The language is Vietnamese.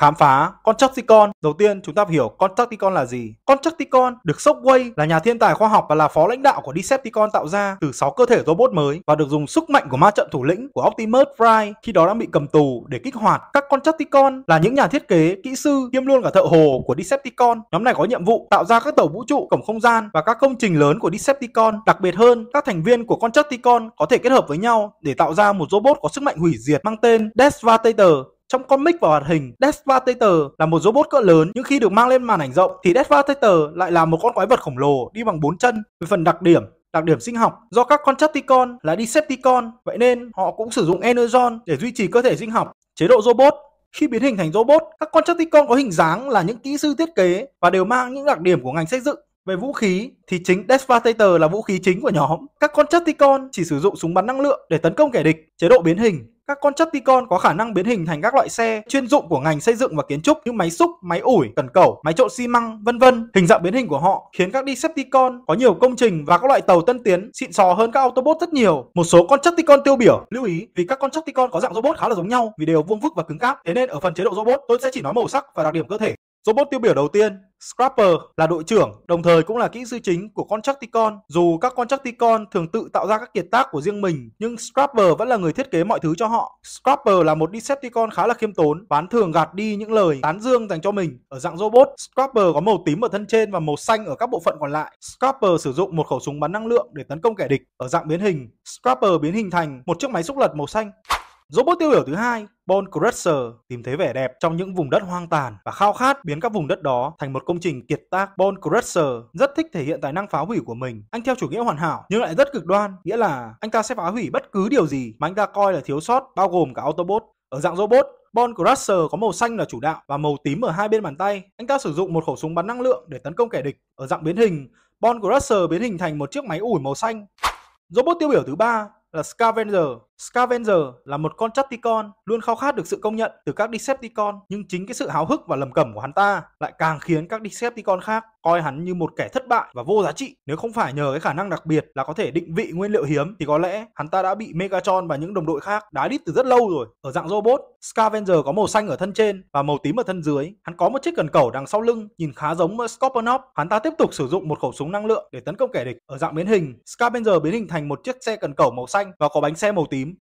Khám phá Constructicon. Đầu tiên chúng ta phải hiểu Constructicon là gì. Constructicon được Shockwave là nhà thiên tài khoa học và là phó lãnh đạo của Decepticon tạo ra từ 6 cơ thể robot mới và được dùng sức mạnh của ma trận thủ lĩnh của Optimus Prime khi đó đang bị cầm tù để kích hoạt. Các Constructicon là những nhà thiết kế, kỹ sư kiêm luôn cả thợ hồ của Decepticon. Nhóm này có nhiệm vụ tạo ra các tàu vũ trụ, cổng không gian và các công trình lớn của Decepticon. Đặc biệt hơn, các thành viên của Constructicon có thể kết hợp với nhau để tạo ra một robot có sức mạnh hủy diệt mang tên Devastator. Trong comic và hoạt hình, Devastator là một robot cỡ lớn, nhưng khi được mang lên màn ảnh rộng thì Devastator lại là một con quái vật khổng lồ đi bằng 4 chân. Về phần đặc điểm sinh học, do các Constructicon là Decepticon, vậy nên họ cũng sử dụng energon để duy trì cơ thể sinh học. Chế độ robot. Khi biến hình thành robot, các Constructicon có hình dáng là những kỹ sư thiết kế và đều mang những đặc điểm của ngành xây dựng. Về vũ khí thì chính Devastator là vũ khí chính của nhóm. Các Constructicon chỉ sử dụng súng bắn năng lượng để tấn công kẻ địch. Chế độ biến hình. Các Constructicon có khả năng biến hình thành các loại xe chuyên dụng của ngành xây dựng và kiến trúc như máy xúc, máy ủi, cần cẩu, máy trộn xi măng, vân vân. Hình dạng biến hình của họ khiến các Decepticon có nhiều công trình và các loại tàu tân tiến xịn sò hơn các Autobot rất nhiều. Một số Constructicon tiêu biểu. Lưu ý, vì các Constructicon có dạng robot khá là giống nhau vì đều vuông vức và cứng cáp, thế nên ở phần chế độ robot tôi sẽ chỉ nói màu sắc và đặc điểm cơ thể. Robot tiêu biểu đầu tiên, Scrapper là đội trưởng, đồng thời cũng là kỹ sư chính của Constructicon. Dù các Constructicon thường tự tạo ra các kiệt tác của riêng mình, nhưng Scrapper vẫn là người thiết kế mọi thứ cho họ. Scrapper là một Decepticon khá là khiêm tốn, và hắn thường gạt đi những lời tán dương dành cho mình. Ở dạng robot, Scrapper có màu tím ở thân trên và màu xanh ở các bộ phận còn lại. Scrapper sử dụng một khẩu súng bắn năng lượng để tấn công kẻ địch. Ở dạng biến hình, Scrapper biến hình thành một chiếc máy xúc lật màu xanh. Robot tiêu biểu thứ hai, Bonecrusher, tìm thấy vẻ đẹp trong những vùng đất hoang tàn và khao khát biến các vùng đất đó thành một công trình kiệt tác. Bonecrusher rất thích thể hiện tài năng phá hủy của mình. Anh theo chủ nghĩa hoàn hảo nhưng lại rất cực đoan, nghĩa là anh ta sẽ phá hủy bất cứ điều gì mà anh ta coi là thiếu sót, bao gồm cả Autobot. Ở dạng robot, Bonecrusher có màu xanh là chủ đạo và màu tím ở hai bên bàn tay. Anh ta sử dụng một khẩu súng bắn năng lượng để tấn công kẻ địch. Ở dạng biến hình, Bonecrusher biến hình thành một chiếc máy ủi màu xanh. Robot tiêu biểu thứ ba là Scavenger. Scavenger là một Constructicon luôn khao khát được sự công nhận từ các Decepticon, nhưng chính cái sự háo hức và lầm cẩm của hắn ta lại càng khiến các Decepticon khác coi hắn như một kẻ thất bại và vô giá trị. Nếu không phải nhờ cái khả năng đặc biệt là có thể định vị nguyên liệu hiếm thì có lẽ hắn ta đã bị Megatron và những đồng đội khác đá đít từ rất lâu rồi. Ở dạng robot, Scavenger có màu xanh ở thân trên và màu tím ở thân dưới. Hắn có một chiếc cần cẩu đằng sau lưng nhìn khá giống Scorponok. Hắn ta tiếp tục sử dụng một khẩu súng năng lượng để tấn công kẻ địch. Ở dạng biến hình, Scavenger biến hình thành một chiếc xe cần cẩu màu xanh và có bánh xe màu tím.